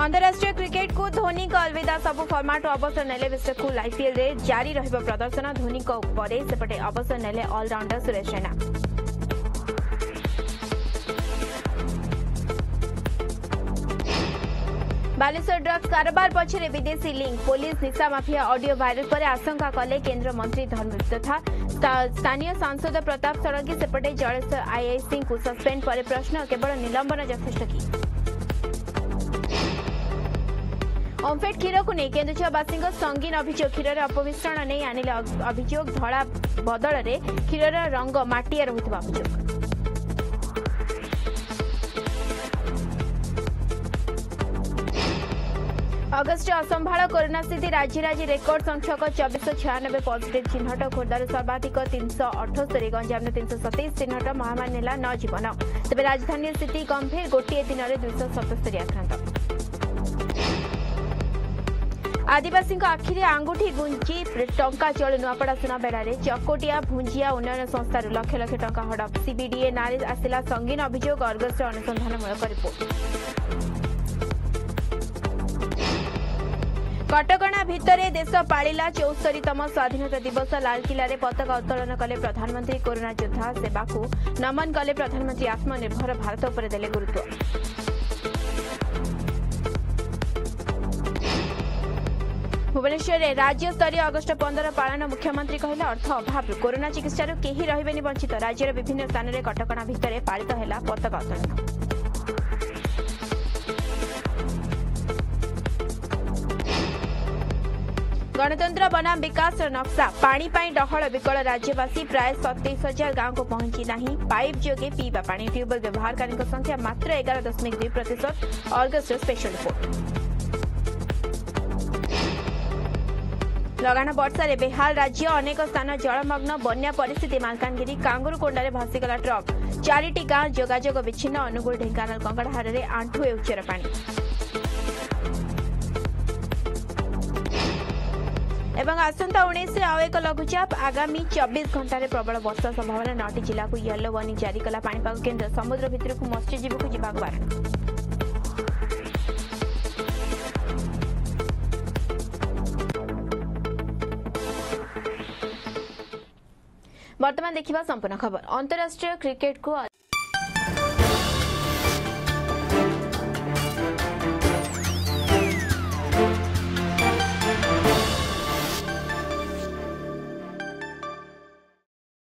अंतरराष्ट्रीय क्रिकेट को धोनी को अलविदा सबु फर्माट अवसर नेले विश्वकप आईपीएल रे जारी रहबा प्रदर्शन धोनी को उपरे सेपटे अवसर नेले ऑलराउंडर सुरेश रैना। बालेश्वर ड्रग्स कारोबार पछरे विदेशी लिंक पुलिस निशा माफिया ऑडियो वायरल पर आशंका कले केंद्र मंत्री धर्मेन्द्र तथा स्थानीय सांसद प्रताप षडंगी सेपटे जलेश्वर आईआईसी को सस्पेंड पर प्रश्न केवल निलंबन यथेष्ट की। ओमफेड क्षीर को नहीं केन्दुआवासी संगीन अभियोग क्षीर अपमिश्रण नहीं आनिले अभियोग धड़ा बदल में क्षीर रंग मटिया रोकता अभियोग। अगस्ट असंभा कोरोना स्थिति राज्य राज्य रेकर्ड संख्यक 2496 पजिट चिन्हट खोर्धार सर्वाधिक 378 गंजाम 327 चिन्हट महामारी नेला 9 जीवन तेज राजधानी स्थिति गंभीर गोटे दिन में 277 आक्रांत। आदिवासी आखिरी आंगुठी गुंजी टंका चल नुआपड़ा सुना बेड़े चकोटिया भुंजिया उन्नयन संस्थार लक्ष लक्ष टंका हड़प सीबीडीए नारे आसला संगीन अभियोग अर्गस अनुसंधानमूलक रिपोर्ट। कटकणा भितर देश पाला 74तम स्वाधीनता दिवस लालकिले पताका उत्तोलन कले प्रधानमंत्री। कोरोना योद्धा सेवा को नमन कले प्रधानमंत्री। आत्मनिर्भर भारत उपर देले गुरुत्व। भुवनेश्वर राज्य स्तरीय अगस्ट 15 पालन मुख्यमंत्री कहले अर्थ अभाव कोरोना चिकित्सार केही रहिबेनी वंचित। राज्यर विभिन्न स्थान में कटकणा भितर पालित है पताका उत्तोलन। गणतंत्र बनाम विकास नक्शा पानी पाई डहल विकल राज्यवासी प्राय 27,000 गांव को पहुंची नहीं पाइप जोगे पीवा पानी। ट्यूबवेल व्यवहारकारीों संख्या मात्र 11.2%। August special report. लगाण वर्षा बेहाल राज्य अनेक स्थान जलमग्न बन्या परिस्थिति। मालकानगिरी कांगुरकोंडारे भासीगला ट्रक 4टी गां जोगाजोग विच्छिन्न। अनुगुल ढेंकानाल कंकड़ाहारे आंठु एउचर पानी। एवं आसंता 19 आउ एक लघुचाप आगामी 24 घंटे प्रबल वर्षा संभावना। 9टी जिला को येलो वार्निंग जारी कला पाणीपाग केन्द्र। समुद्र भितरक मत्स्यजीवी को जीवा बारण। वर्तमान देखिबा संपूर्ण खबर। अंतरराष्ट्रीय क्रिकेट को